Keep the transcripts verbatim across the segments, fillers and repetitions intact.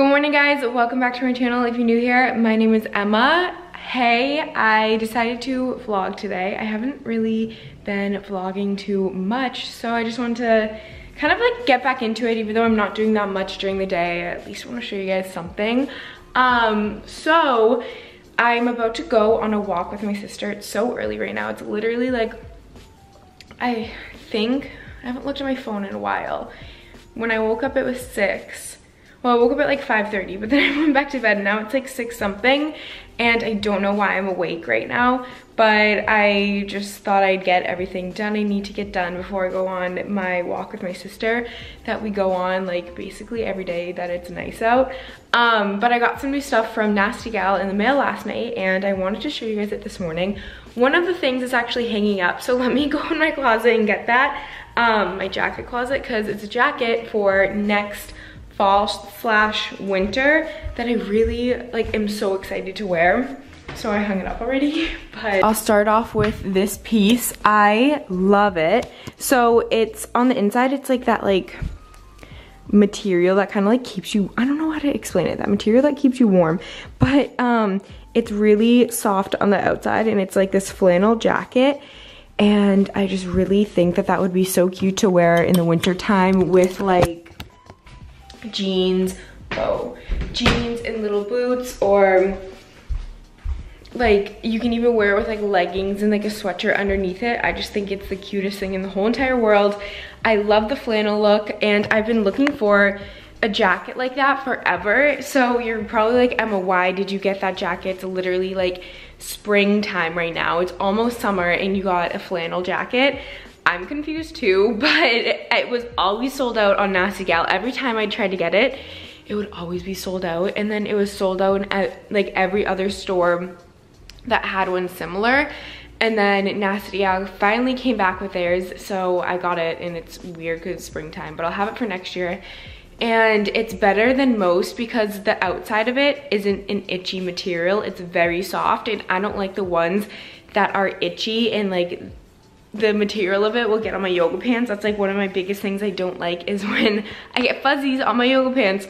Good morning guys, welcome back to my channel. If you're new here, my name is Emma. Hey, I decided to vlog today. I haven't really been vlogging too much, so I just wanted to kind of like get back into it, even though I'm not doing that much during the day. I at least want to show you guys something. Um, so I'm about to go on a walk with my sister. It's so early right now. It's literally like, I think, I haven't looked at my phone in a while. When I woke up, it was six. Well, I woke up at like five thirty, but then I went back to bed and now it's like six something and I don't know why I'm awake right now, but I just thought I'd get everything done I need to get done before I go on my walk with my sister that we go on like basically every day that it's nice out. Um, but I got some new stuff from Nasty Gal in the mail last night and I wanted to show you guys it this morning. One of the things is actually hanging up, so let me go in my closet and get that, um, my jacket closet, because it's a jacket for next fall slash winter that I really like am so excited to wear. So I hung it up already, but I'll start off with this piece. I love it. So it's on the inside, it's like that like material that kind of like keeps you, I don't know how to explain it, that material that keeps you warm, but um it's really soft on the outside and it's like this flannel jacket. And I just really think that that would be so cute to wear in the winter time with like jeans, oh, jeans and little boots, or like you can even wear it with like leggings and like a sweatshirt underneath it. I just think it's the cutest thing in the whole entire world. I love the flannel look and I've been looking for a jacket like that forever. So you're probably like, Emma, why did you get that jacket? It's literally like springtime right now. It's almost summer and you got a flannel jacket. I'm confused too, but it was always sold out on Nasty Gal. Every time I tried to get it, it would always be sold out. And then it was sold out at like every other store that had one similar. And then Nasty Gal finally came back with theirs. So I got it and it's weird because it's springtime, but I'll have it for next year. And it's better than most because the outside of it isn't an itchy material. It's very soft and I don't like the ones that are itchy and like the material of it will get on my yoga pants. That's like one of my biggest things I don't like is when I get fuzzies on my yoga pants.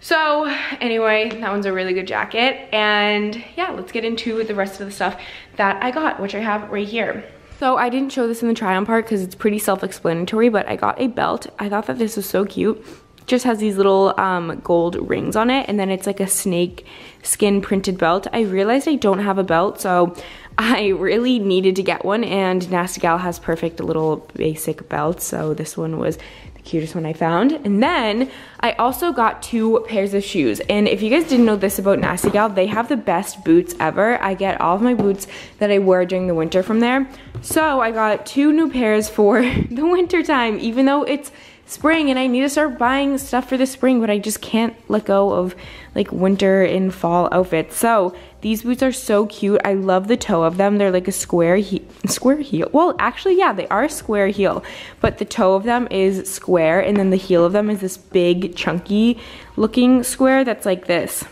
So anyway, that one's a really good jacket. And yeah, let's get into the rest of the stuff that I got, which I have right here. So I didn't show this in the try on part because it's pretty self-explanatory, but I got a belt. I thought that this was so cute. Just has these little um, gold rings on it and then it's like a snake skin printed belt. I realized I don't have a belt, so I really needed to get one, and Nasty Gal has perfect little basic belts, so this one was the cutest one I found. And then I also got two pairs of shoes, and if you guys didn't know this about Nasty Gal, they have the best boots ever. I get all of my boots that I wear during the winter from there. So I got two new pairs for the winter time, even though it's spring and I need to start buying stuff for the spring, but I just can't let go of like winter and fall outfits. So these boots are so cute. I love the toe of them. They're like a square he square heel. Well, actually, yeah, they are a square heel, but the toe of them is square and then the heel of them is this big chunky looking square that's like this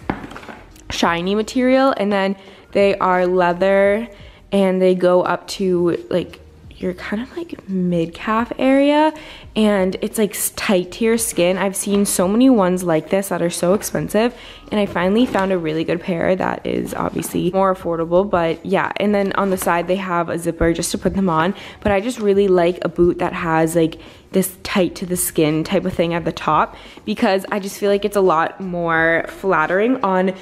shiny material, and then they are leather and they go up to like you're kind of like mid-calf area, and it's like tight to your skin. I've seen so many ones like this that are so expensive, and I finally found a really good pair that is obviously more affordable, but yeah. And then on the side they have a zipper just to put them on, but I just really like a boot that has like this tight to the skin type of thing at the top because I just feel like it's a lot more flattering on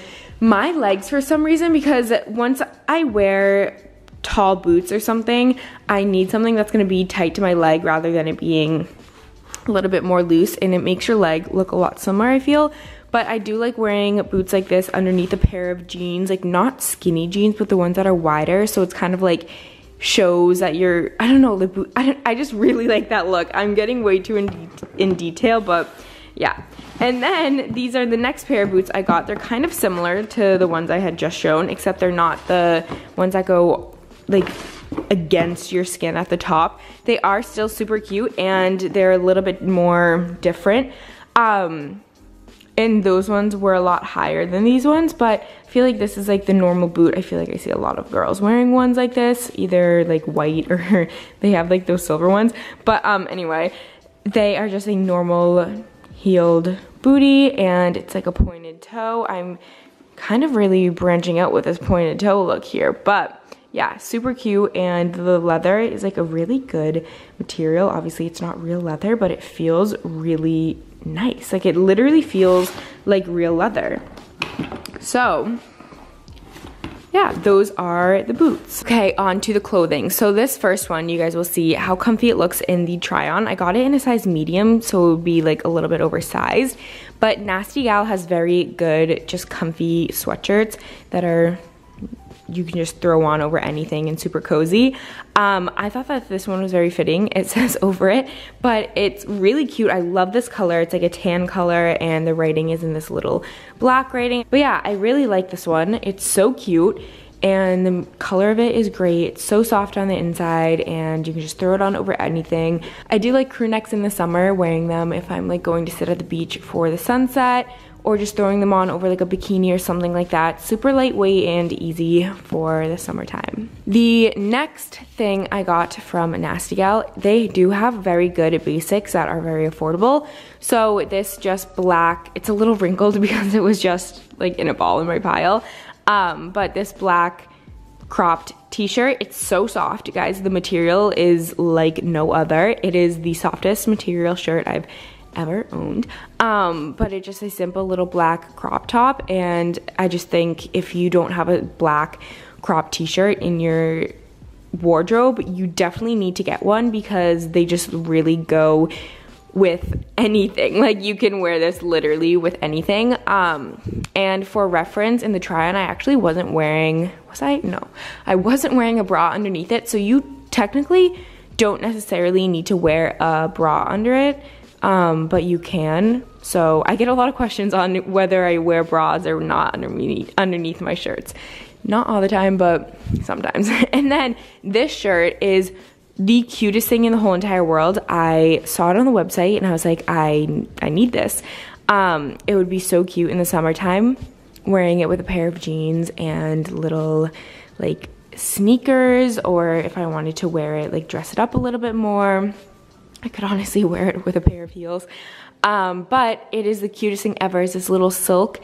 my legs for some reason, because once I wear tall boots or something, I need something that's going to be tight to my leg rather than it being a little bit more loose, and it makes your leg look a lot slimmer, I feel. But I do like wearing boots like this underneath a pair of jeans, like not skinny jeans, but the ones that are wider, so it's kind of like shows that you're, I don't know, the boot, I, don't, I just really like that look. I'm getting way too in, de in detail, but yeah. And then these are the next pair of boots I got. They're kind of similar to the ones I had just shown, except they're not the ones that go like against your skin at the top. They are still super cute and they're a little bit more different, um and those ones were a lot higher than these ones, but I feel like this is like the normal boot. I feel like I see a lot of girls wearing ones like this, either like white or they have like those silver ones, but um anyway, they are just a normal heeled booty, and it's like a pointed toe. I'm kind of really branching out with this pointed toe look here, but yeah, super cute. And the leather is like a really good material. Obviously it's not real leather, but it feels really nice. Like it literally feels like real leather. So yeah, those are the boots. Okay, on to the clothing. So this first one, you guys will see how comfy it looks in the try on. I got it in a size medium, so it would be like a little bit oversized. But Nasty Gal has very good, just comfy sweatshirts that are, you can just throw on over anything and super cozy. Um, I thought that this one was very fitting. It says over it, but it's really cute. I love this color. It's like a tan color, and the writing is in this little black writing. But yeah, I really like this one. It's so cute, and the color of it is great. It's so soft on the inside, and you can just throw it on over anything. I do like crew necks in the summer, wearing them if I'm like going to sit at the beach for the sunset, or just throwing them on over like a bikini or something like that. Super lightweight and easy for the summertime. The next thing I got from Nasty Gal, they do have very good basics that are very affordable. So this just black, it's a little wrinkled because it was just like in a ball in my pile. Um, but this black cropped t-shirt, it's so soft, guys. The material is like no other. It is the softest material shirt I've ever owned, um, but it's just a simple little black crop top, and I just think if you don't have a black crop t-shirt in your wardrobe, you definitely need to get one, because they just really go with anything. Like you can wear this literally with anything. Um, and for reference, in the try-on I actually wasn't wearing, was I? No. I wasn't wearing a bra underneath it, so you technically don't necessarily need to wear a bra under it. Um, but you can. So I get a lot of questions on whether I wear bras or not underneath, underneath my shirts. Not all the time, but sometimes. And then this shirt is the cutest thing in the whole entire world. I saw it on the website and I was like, I, I need this. Um, it would be so cute in the summertime, wearing it with a pair of jeans and little like sneakers, or if I wanted to wear it, like dress it up a little bit more. I could honestly wear it with a pair of heels, um, but it is the cutest thing ever. It's this little silk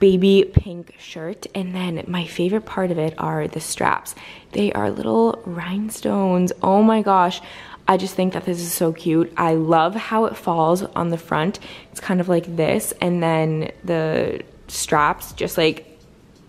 baby pink shirt, and then my favorite part of it are the straps. They are little rhinestones. Oh my gosh, I just think that this is so cute. I love how it falls on the front. It's kind of like this, and then the straps, just like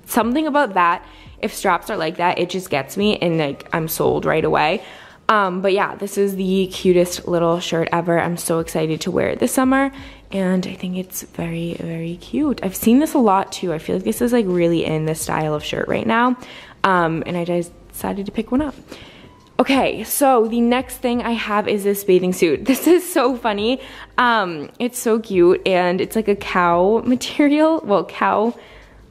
something about that. If straps are like that, it just gets me, and like I'm sold right away. Um, but yeah, this is the cutest little shirt ever. I'm so excited to wear it this summer, and I think it's very, very cute. I've seen this a lot too. I feel like this is like really in the style of shirt right now, um, and I just decided to pick one up. Okay, so the next thing I have is this bathing suit. This is so funny. Um, it's so cute, and it's like a cow material, well, cow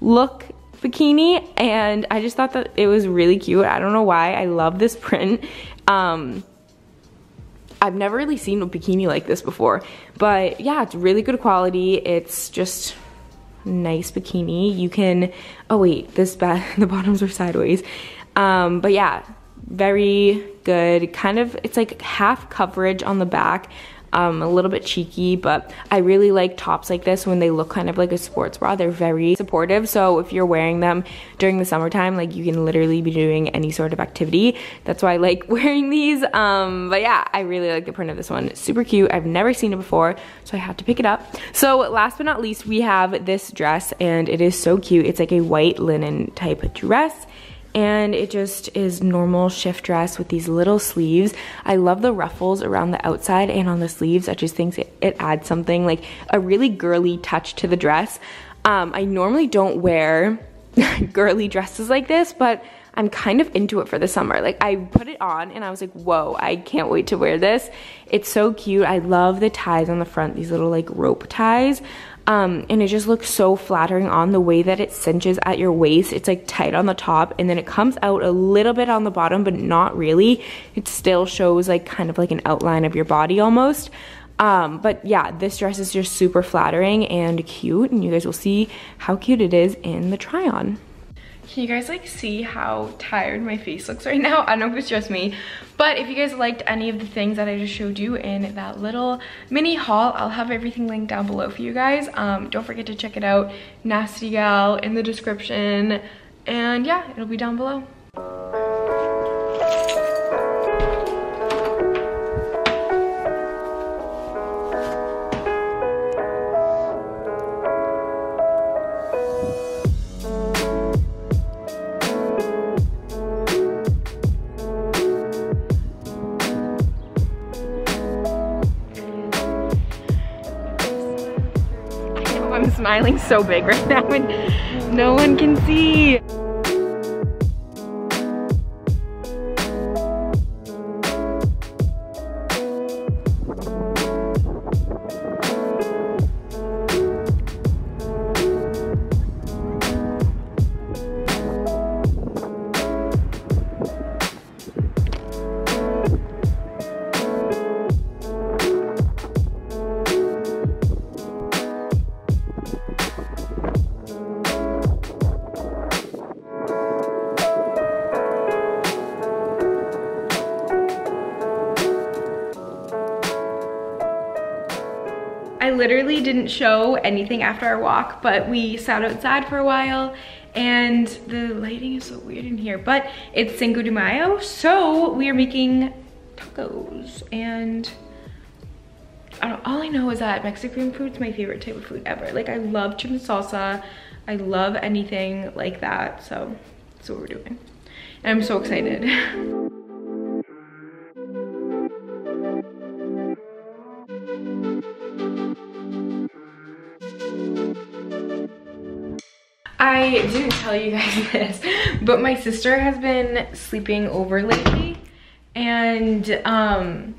look bikini, and I just thought that it was really cute. I don't know why. I love this print. Um, I've never really seen a bikini like this before, but yeah, it's really good quality. It's just nice bikini. You can, oh wait, this ba- the bottoms are sideways. Um, but yeah, very good. Kind of, it's like half coverage on the back. Um, a little bit cheeky, but I really like tops like this when they look kind of like a sports bra. They're very supportive, so if you're wearing them during the summertime, like you can literally be doing any sort of activity. That's why I like wearing these. Um, but yeah, I really like the print of this one. It's super cute. I've never seen it before, so I had to pick it up. So last but not least, we have this dress, and it is so cute. It's like a white linen type dress, and it just is normal shift dress with these little sleeves. I love the ruffles around the outside and on the sleeves. I just think it, it adds something, like a really girly touch to the dress. Um, I normally don't wear girly dresses like this, but I'm kind of into it for the summer. Like I put it on and I was like, whoa, I can't wait to wear this. It's so cute. I love the ties on the front, these little like rope ties. Um, and it just looks so flattering on, the way that it cinches at your waist. It's like tight on the top, and then it comes out a little bit on the bottom, but not really. It still shows like kind of like an outline of your body almost. Um, but yeah, this dress is just super flattering and cute, and you guys will see how cute it is in the try on. Can you guys like see how tired my face looks right now? I don't know if it's just me, but if you guys liked any of the things that I just showed you in that little mini haul, I'll have everything linked down below for you guys. Um, don't forget to check it out, Nasty Gal, in the description, and yeah, it'll be down below. I'm smiling so big right now and no one can see. I literally didn't show anything after our walk, but we sat outside for a while, and the lighting is so weird in here, but it's Cinco de Mayo, so we are making tacos, and I don't, all I know is that Mexican food's my favorite type of food ever. Like, I love chips and salsa, I love anything like that, so that's what we're doing, and I'm so excited. I didn't tell you guys this, but my sister has been sleeping over lately, and um,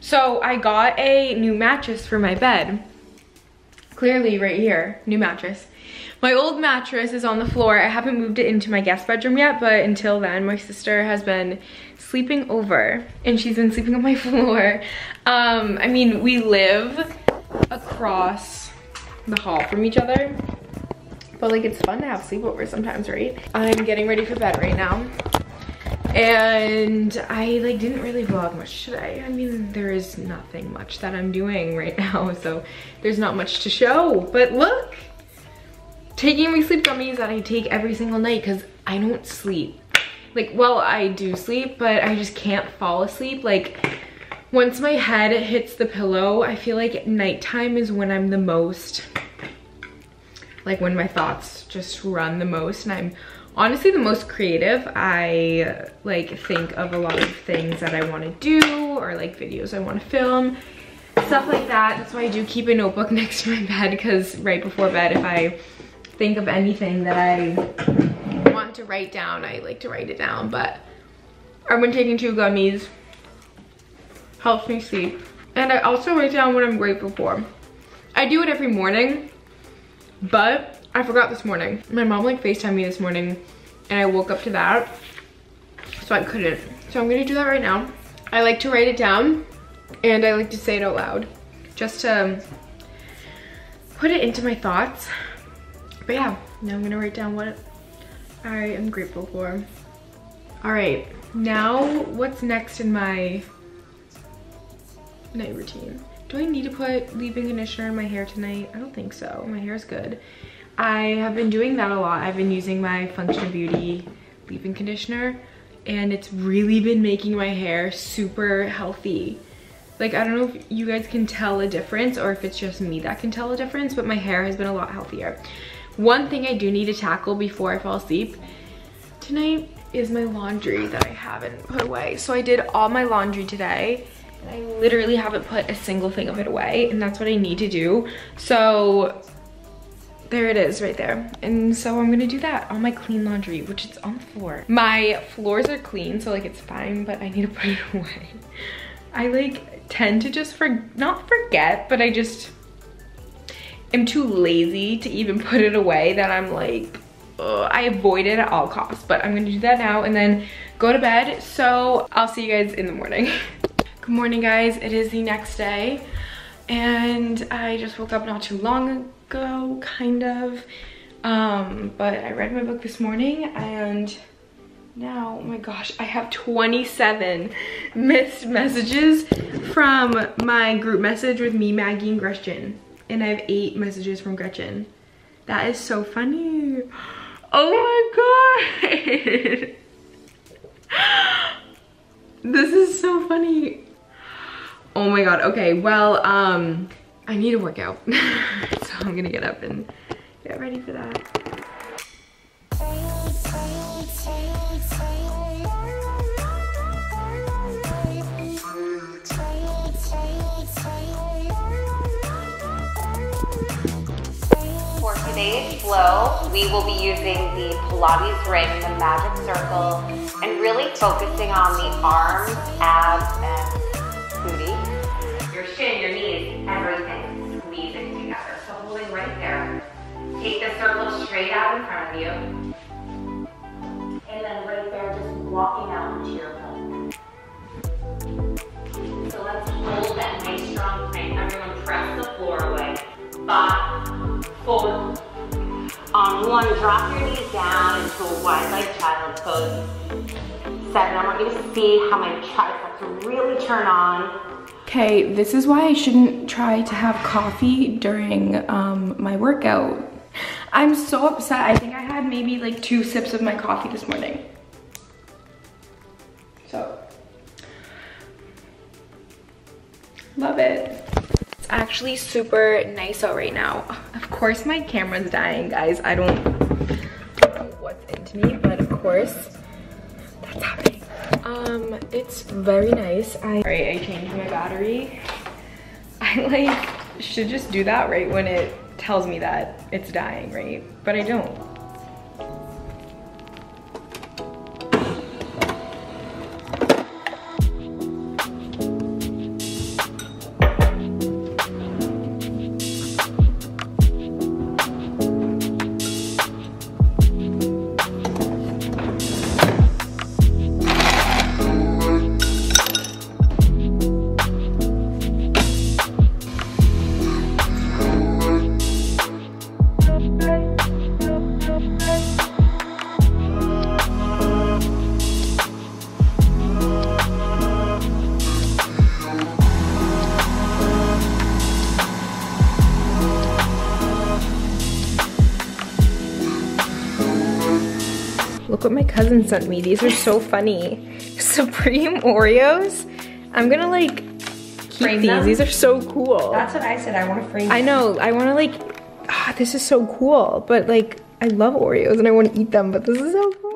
so I got a new mattress for my bed. Clearly right here, new mattress. My old mattress is on the floor. I haven't moved it into my guest bedroom yet, but until then, my sister has been sleeping over, and she's been sleeping on my floor. Um, I mean, we live across the hall from each other. But like, it's fun to have sleepovers sometimes, right? I'm getting ready for bed right now. And I like didn't really vlog much today. I mean, there is nothing much that I'm doing right now, so there's not much to show. But look, taking my sleep gummies that I take every single night because I don't sleep. Like, well, I do sleep, but I just can't fall asleep. Like, once my head hits the pillow, I feel like nighttime is when I'm the most... like when my thoughts just run the most, and I'm honestly the most creative. I like think of a lot of things that I want to do, or like videos I want to film, stuff like that. That's why I do keep a notebook next to my bed, because right before bed, if I think of anything that I want to write down, I like to write it down. But I've been taking two gummies, helps me sleep. And I also write down what I'm grateful for. I do it every morning, but I forgot this morning. My mom like FaceTimed me this morning, and I woke up to that, so I couldn't. So I'm gonna do that right now. I like to write it down, and I like to say it out loud, just to put it into my thoughts. But yeah, now I'm gonna write down what I am grateful for. All right, now what's next in my night routine? Do I need to put leave-in conditioner in my hair tonight? I don't think so. My hair's good. I have been doing that a lot. I've been using my Function of Beauty leave-in conditioner, and it's really been making my hair super healthy. Like, I don't know if you guys can tell a difference, or if it's just me that can tell a difference, but my hair has been a lot healthier. One thing I do need to tackle before I fall asleep tonight is my laundry that I haven't put away. So I did all my laundry today. I literally haven't put a single thing of it away, and that's what I need to do. So there it is right there. And so I'm gonna do that, all my clean laundry, which is on the floor. My floors are clean, so like it's fine, but I need to put it away. I like tend to just, for not forget, but I just am too lazy to even put it away, that I'm like, ugh, I avoid it at all costs. But I'm gonna do that now and then go to bed. So I'll see you guys in the morning. Good morning, guys. It is the next day, and I just woke up not too long ago, kind of. Um, but I read my book this morning, and now, oh my gosh, I have twenty-seven missed messages from my group message with me, Maggie, and Gretchen. And I have eight messages from Gretchen. That is so funny. Oh my god. This is so funny. Oh my god. Okay, well, um, I need to work out. So I'm gonna get up and get ready for that. For today's flow, we will be using the Pilates ring, the magic circle, and really focusing on the arms, abs, and booty. Your shin, your knees, everything, squeeze it together. So holding right there. Take the circle straight out in front of you. And then right there, just walking out into your pelvis. So let's hold that nice strong thing. Everyone press the floor away. Five, four. On one, drop your knees down into a wide leg child's pose. Seven, I want you to see how my triceps really turn on. Okay, this is why I shouldn't try to have coffee during um, my workout. I'm so upset. I think I had maybe like two sips of my coffee this morning. So, love it. It's actually super nice out right now. Of course my camera's dying, guys. I don't know what's into me, but of course that's happening. Um, it's very nice. I Sorry, I changed my battery. I like should just do that right when it tells me that it's dying, right? But I don't. Look what my cousin sent me. These are so funny. Supreme Oreos. I'm gonna like keep frame these. Them. These are so cool. That's what I said. I want to frame. I know. Them. I want to like. Ah, this is so cool. But like, I love Oreos and I want to eat them. But this is so cool.